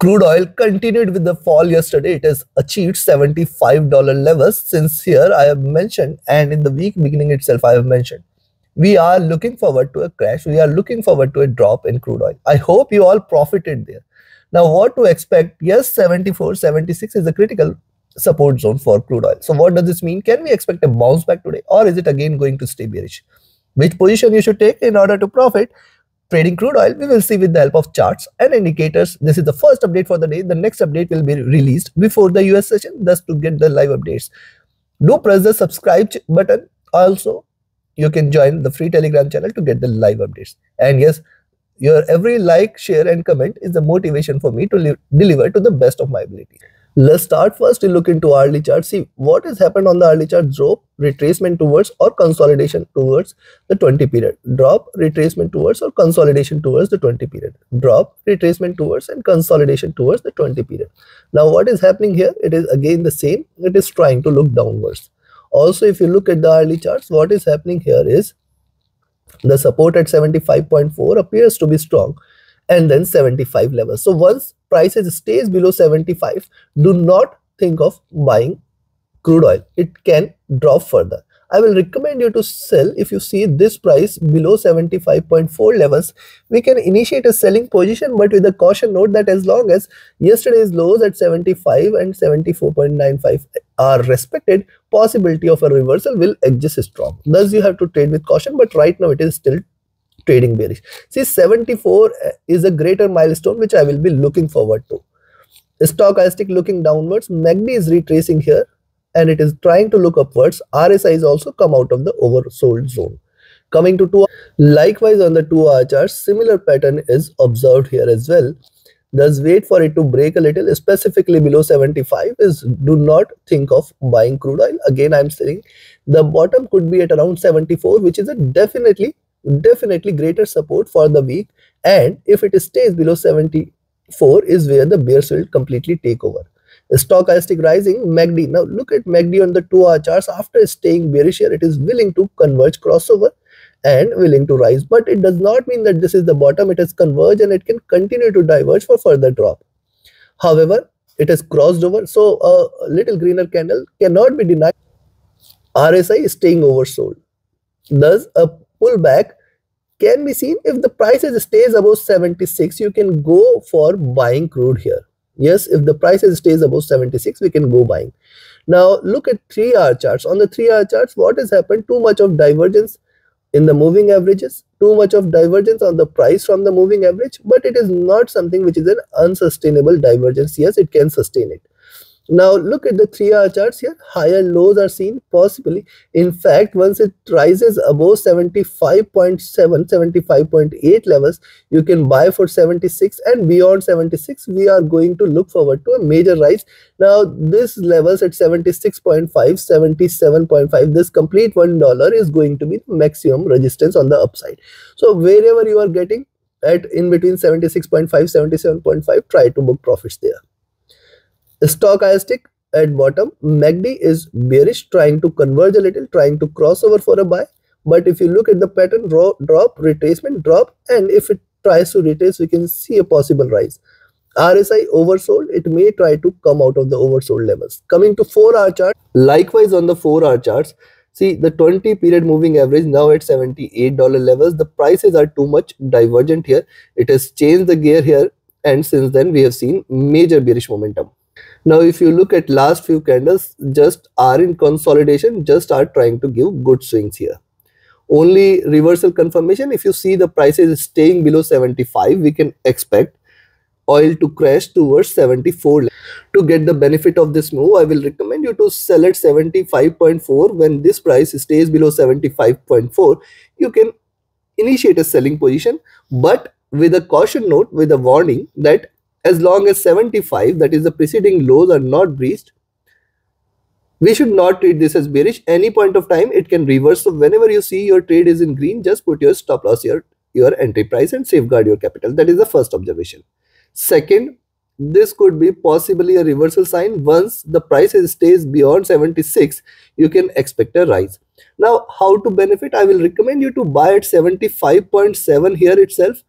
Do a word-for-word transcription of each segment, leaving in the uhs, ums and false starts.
Crude oil continued with the fall yesterday. It has achieved seventy-five dollar levels since here I have mentioned, and in the week beginning itself I have mentioned. We are looking forward to a crash. We are looking forward to a drop in crude oil. I hope you all profited there. Now what to expect? Yes, seventy-four, seventy-six is a critical support zone for crude oil. So what does this mean? Can we expect a bounce back today, or is it again going to stay bearish? Which position you should take in order to profit? Trading crude oil, we will see with the help of charts and indicators. This is the first update for the day. The next update will be released before the U S session, thus to get the live updates. Do press the subscribe button. Also, you can join the free Telegram channel to get the live updates. And yes, your every like, share and comment is the motivation for me to deliver to the best of my ability. Let's start first to look into hourly chart. See what has happened on the hourly chart. Drop, retracement towards or consolidation towards the twenty period. Drop, retracement towards or consolidation towards the twenty period. Drop, retracement towards and consolidation towards the twenty period. Now what is happening here? It is again the same. It is trying to look downwards. Also, if you look at the hourly charts, what is happening here is the support at seventy-five point four appears to be strong, and then seventy-five levels. So once prices stays below seventy-five, do not think of buying crude oil. It can drop further. I will recommend you to sell if you see this price below seventy-five point four levels. We can initiate a selling position, but with a caution note that as long as yesterday's lows at seventy-five and seventy-four point nine five are respected, possibility of a reversal will exist strong. Thus you have to trade with caution, but right now it is still trading bearish. See, seventy-four is a greater milestone which I will be looking forward to. Stochastic looking downwards. M A C D is retracing here and it is trying to look upwards. R S I is also come out of the oversold zone. Coming to two, likewise on the two hour chart, similar pattern is observed here as well. Thus wait for it to break a little, specifically below seventy-five is do not think of buying crude oil. Again, I am saying the bottom could be at around seventy-four, which is a definitely definitely greater support for the week, and if it stays below seventy-four is where the bears will completely take over. Stochastic rising, M A C D. Now look at M A C D on the two hour charts. After staying bearish here, it is willing to converge crossover and willing to rise, but it does not mean that this is the bottom. It has converged and it can continue to diverge for further drop. However, it has crossed over, so a little greener candle cannot be denied. R S I is staying oversold. Thus a pullback can be seen. If the prices stays above seventy-six, you can go for buying crude here. Yes, if the prices stays above seventy-six, we can go buying. Now look at three hour charts. On the three hour charts, what has happened? Too much of divergence in the moving averages, too much of divergence on the price from the moving average, but it is not something which is an unsustainable divergence. Yes, it can sustain it. Now look at the three hour charts here. Higher lows are seen possibly. In fact, once it rises above seventy-five point seven, seventy-five point eight levels, you can buy for seventy-six, and beyond seventy-six we are going to look forward to a major rise. Now this levels at seventy-six point five, seventy-seven point five, this complete one dollar is going to be the maximum resistance on the upside. So wherever you are getting at in between seventy-six point five, seventy-seven point five, try to book profits there. Stochastic at bottom, M A C D is bearish, trying to converge a little, trying to cross over for a buy. But if you look at the pattern, drop, retracement, drop, and if it tries to retrace, we can see a possible rise. R S I oversold, it may try to come out of the oversold levels. Coming to four hour chart, likewise on the four hour charts, see the twenty period moving average now at seventy-eight dollar levels. The prices are too much divergent here. It has changed the gear here, and since then we have seen major bearish momentum. Now if you look at last few candles, just are in consolidation, just are trying to give good swings here. Only reversal confirmation if you see the prices staying below seventy-five, we can expect oil to crash towards seventy-four. To get the benefit of this move, I will recommend you to sell at seventy-five point four. When this price stays below seventy-five point four, you can initiate a selling position, but with a caution note, with a warning that as long as seventy-five, that is the preceding lows, are not breached, we should not treat this as bearish. Any point of time it can reverse. So whenever you see your trade is in green, just put your stop loss here, your entry price, and safeguard your capital. That is the first observation. Second, this could be possibly a reversal sign. Once the price stays beyond seventy-six, you can expect a rise. Now how to benefit? I will recommend you to buy at seventy-five point seven here itself,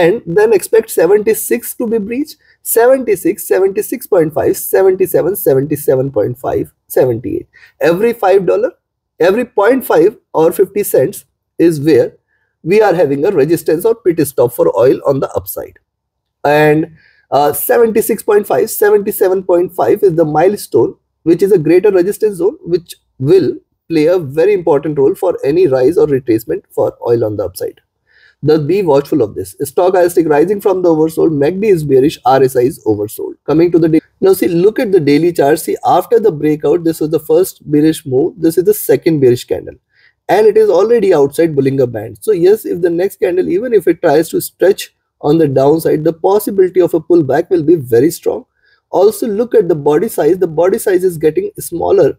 and then expect seventy-six to be breached, seventy-six, seventy-six point five, seventy-seven, seventy-seven point five, seventy-eight. Every five dollars, every zero point five or fifty cents is where we are having a resistance or pit stop for oil on the upside. And uh, seventy-six point five, seventy-seven point five is the milestone, which is a greater resistance zone, which will play a very important role for any rise or retracement for oil on the upside. Thus, be watchful of this. Stochastic rising from the oversold, M A C D is bearish, R S I is oversold. Coming to the daily. Now see, look at the daily chart. See, after the breakout, this was the first bearish move. This is the second bearish candle. And it is already outside Bollinger Band. So yes, if the next candle, even if it tries to stretch on the downside, the possibility of a pullback will be very strong. Also look at the body size. The body size is getting smaller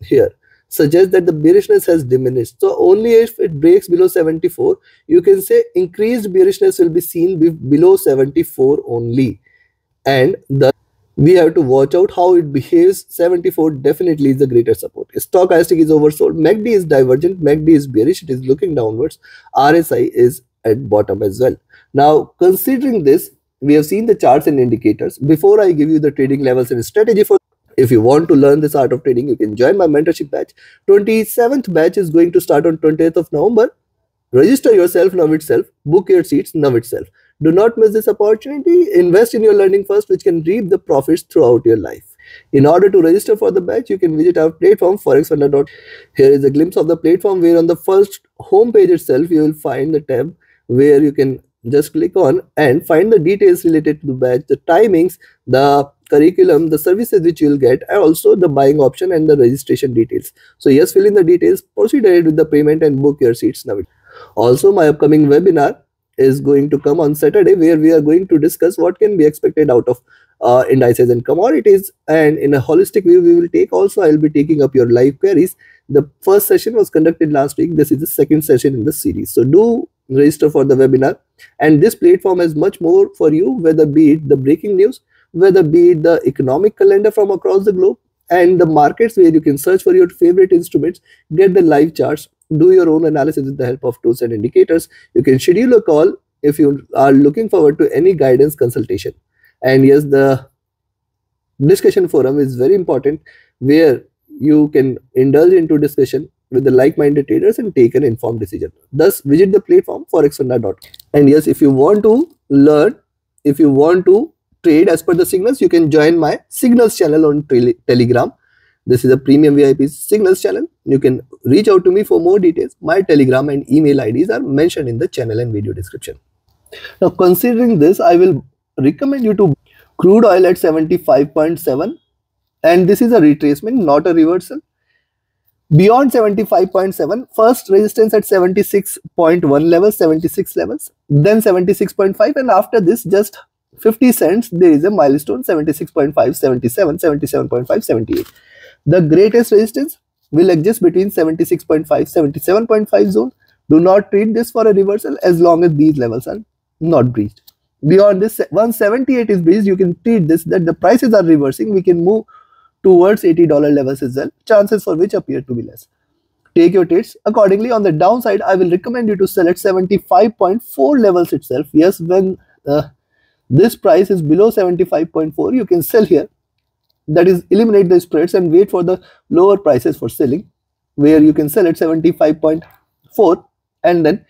here. Suggests that the bearishness has diminished. So only if it breaks below seventy-four, you can say increased bearishness will be seen be below seventy-four only, and the we have to watch out how it behaves. seventy-four definitely is the greater support. Stochastic is oversold. M A C D is divergent. M A C D is bearish. It is looking downwards. R S I is at bottom as well. Now considering this, we have seen the charts and indicators. Before I give you the trading levels and strategy for. If you want to learn this art of trading, you can join my mentorship batch. twenty-seventh batch is going to start on twentieth of November. Register yourself now itself. Book your seats now itself. Do not miss this opportunity. Invest in your learning first, which can reap the profits throughout your life. In order to register for the batch, you can visit our platform forex funda dot com. Here is a glimpse of the platform, where on the first homepage itself, you will find the tab where you can just click on and find the details related to the batch, the timings, the curriculum, the services which you will get, and also the buying option and the registration details. So yes, fill in the details, proceed ahead with the payment and book your seats now. Also, my upcoming webinar is going to come on Saturday, where we are going to discuss what can be expected out of uh, indices and commodities, and in a holistic view we will take. Also, I will be taking up your live queries. The first session was conducted last week. This is the second session in the series. So do register for the webinar, and this platform has much more for you, whether be it the breaking news, whether be it the economic calendar from across the globe, and the markets, where you can search for your favorite instruments, get the live charts, do your own analysis with the help of tools and indicators. You can schedule a call if you are looking forward to any guidance consultation. And yes, the discussion forum is very important, where you can indulge into discussion with the like-minded traders and take an informed decision. Thus, visit the platform forex funda dot com. And yes, if you want to learn, if you want to trade as per the signals, you can join my signals channel on Telegram. This is a premium V I P signals channel. You can reach out to me for more details. My Telegram and email I Ds are mentioned in the channel and video description. Now, considering this, I will recommend you to crude oil at seventy-five point seven, and this is a retracement, not a reversal. Beyond seventy-five point seven, first resistance at seventy-six point one levels, seventy-six levels, then seventy-six point five, and after this just fifty cents there is a milestone, seventy-six point five, seventy-seven, seventy-seven point five, seventy-eight. The greatest resistance will exist between seventy-six point five, seventy-seven point five zone. Do not treat this for a reversal as long as these levels are not breached. Beyond this, once seventy-eight is breached, you can treat this that the prices are reversing. We can move towards eighty dollar levels as well, chances for which appear to be less. Take your trades accordingly. On the downside, I will recommend you to sell at seventy-five point four levels itself. Yes, when uh, this price is below seventy-five point four, you can sell here. That is, eliminate the spreads and wait for the lower prices for selling, where you can sell at seventy-five point four, and then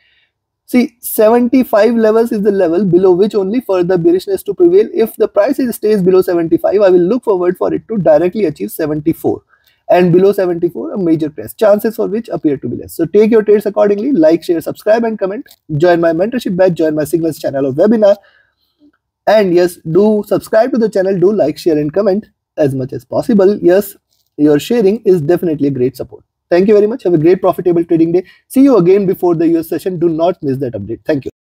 see seventy-five levels is the level below which only further bearishness to prevail. If the price stays below seventy-five, I will look forward for it to directly achieve seventy-four, and below seventy-four a major crash, chances for which appear to be less. So take your trades accordingly. Like, share, subscribe and comment. Join my mentorship batch, join my signals channel or webinar. And yes, do subscribe to the channel, do like, share and comment as much as possible. Yes, your sharing is definitely a great support. Thank you very much. Have a great profitable trading day. See you again before the U S session. Do not miss that update. Thank you.